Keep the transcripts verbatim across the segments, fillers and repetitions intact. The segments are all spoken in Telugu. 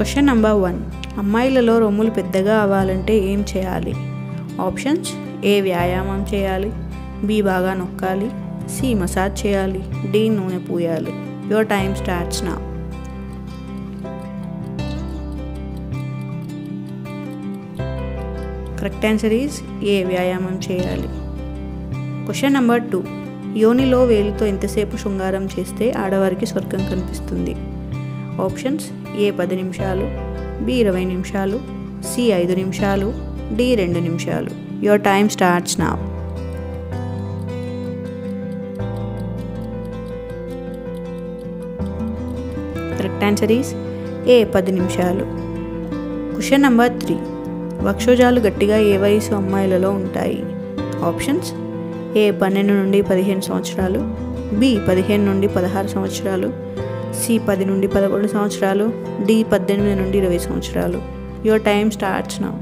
क्वेश्चन नंबर वन అమ్మాయిలలో రొమ్ములు పెద్దగా అవ్వాలంటే ఏం చేయాలి ఆప్షన్స్ ఏ వ్యాయామం చేయాలి బి బాగా నొక్కాలి సి మసాజ్ చేయాలి డి నూనె పూయాలి your time starts now correct answer is A వ్యాయామం చేయాలి క్వశ్చన్ నంబర్ టూ యోనిలో వేలితో ఎంతసేపు శృంగారం చేస్తే ఆడవారికి స్వర్గం కనిపిస్తుంది ఆప్షన్స్ ఏ పది నిమిషాలు బి ఇరవై నిమిషాలు సి ఐదు నిమిషాలు డి రెండు నిమిషాలు your time starts now correct answer is A పది నిమిషాలు క్వశ్చన్ నంబర్ త్రీ వక్షోజాలు గట్టిగా ఏ వయసు అమ్మాయిలలో ఉంటాయి ఆప్షన్స్ ఏ పన్నెండు నుండి పదిహేను సంవత్సరాలు బి పదిహేను నుండి పదహారు సంవత్సరాలు సి పది నుండి పదకొండు సంవత్సరాలు డి పద్దెనిమిది నుండి ఇరవై సంవత్సరాలు your time starts now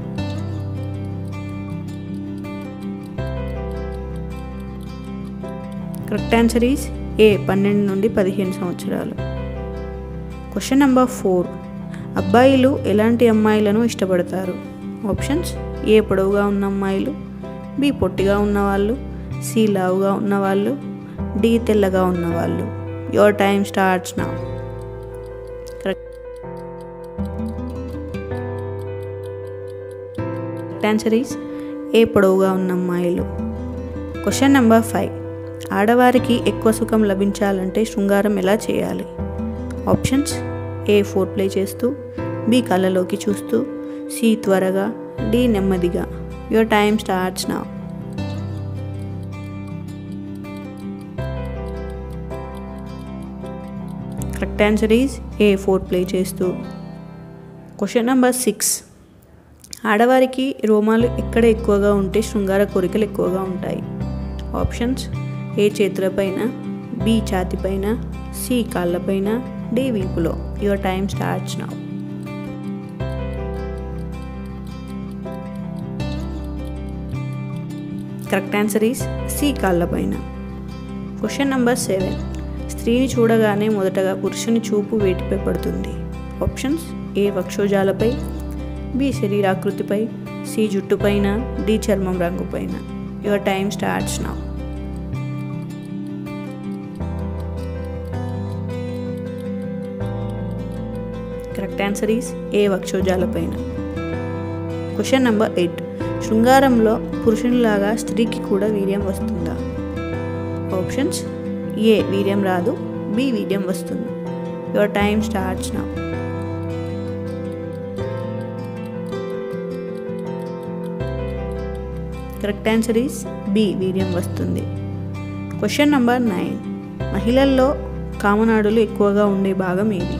correct answer is A పన్నెండు నుండి పదిహేను సంవత్సరాలు క్వశ్చన్ నెంబర్ ఫోర్ అబ్బాయిలు ఎలాంటి అమ్మాయిలను ఇష్టపడతారు ఆప్షన్స్ ఏ పొడవుగా ఉన్న అమ్మాయిలు బి పొట్టిగా ఉన్నవాళ్ళు సి లావుగా ఉన్నవాళ్ళు డి తెల్లగా ఉన్నవాళ్ళు your time starts now correct answer is A పొడవుగా ఉన్న అమ్మాయిలు క్వశ్చన్ నెంబర్ ఫైవ్ ఆడవారికి ఎక్కువ సుఖం లభించాలంటే శృంగారం ఎలా చేయాలి ఆప్షన్స్ ఏ ఫోర్ ప్లే చేస్తూ బి కళ్ళలోకి చూస్తూ సి త్వరగా డి నెమ్మదిగా your time starts now correct answer is A foreplay చేస్తూ క్వశ్చన్ నెంబర్ సిక్స్ ఆడవారికి రోమాలు ఎక్కడ ఎక్కువగా ఉంటే శృంగార కోరికలు ఎక్కువగా ఉంటాయి ఆప్షన్స్ ఏ చేతులపైన బి ఛాతిపైన సి కాళ్ళపైన డి వీపులో your time starts now correct answer is C కాళ్ళపైన క్వశ్చన్ నెంబర్ సెవెన్ స్త్రీని చూడగానే మొదటగా పురుషుని చూపు వేటిపై పడుతుంది ఆప్షన్స్ ఏ వక్షోజాలపై బి శరీరాకృతిపై సి జుట్టుపైన డి చర్మం రంగుపైన your time starts now correct answer is A వక్షోజాలపైన క్వశ్చన్ నెంబర్ ఎయిట్ శృంగారంలో పురుషునిలాగా స్త్రీకి కూడా వీర్యం వస్తుందా ఆప్షన్స్ ఏ వీర్యం రాదు బి వీర్యం వస్తుంది your time starts now correct answer is B వీర్యం వస్తుంది క్వశ్చన్ నంబర్ నైన్ మహిళల్లో కామనాడులు ఎక్కువగా ఉండే భాగం ఏది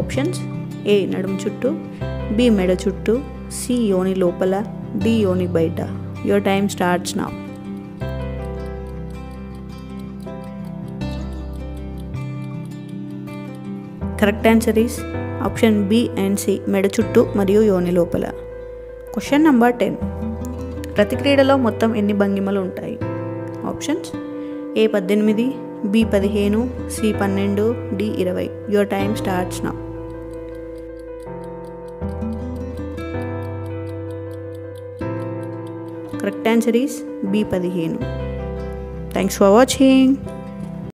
ఆప్షన్స్ ఏ నడుము చుట్టూ బి మెడ చుట్టూ సి యోని లోపల డి యోని బయట your time starts now correct answer is option B and C మెడ చుట్టూ మరియు యోని లోపల క్వశ్చన్ నెంబర్ టెన్ ప్రతి క్రీడలో మొత్తం ఎన్ని భంగిమలు ఉంటాయి ఆప్షన్స్ ఏ పద్దెనిమిది బి పదిహేను సి పన్నెండు డి ఇరవై your time starts now correct answer is B పదిహేను థ్యాంక్స్ ఫర్ వాచింగ్.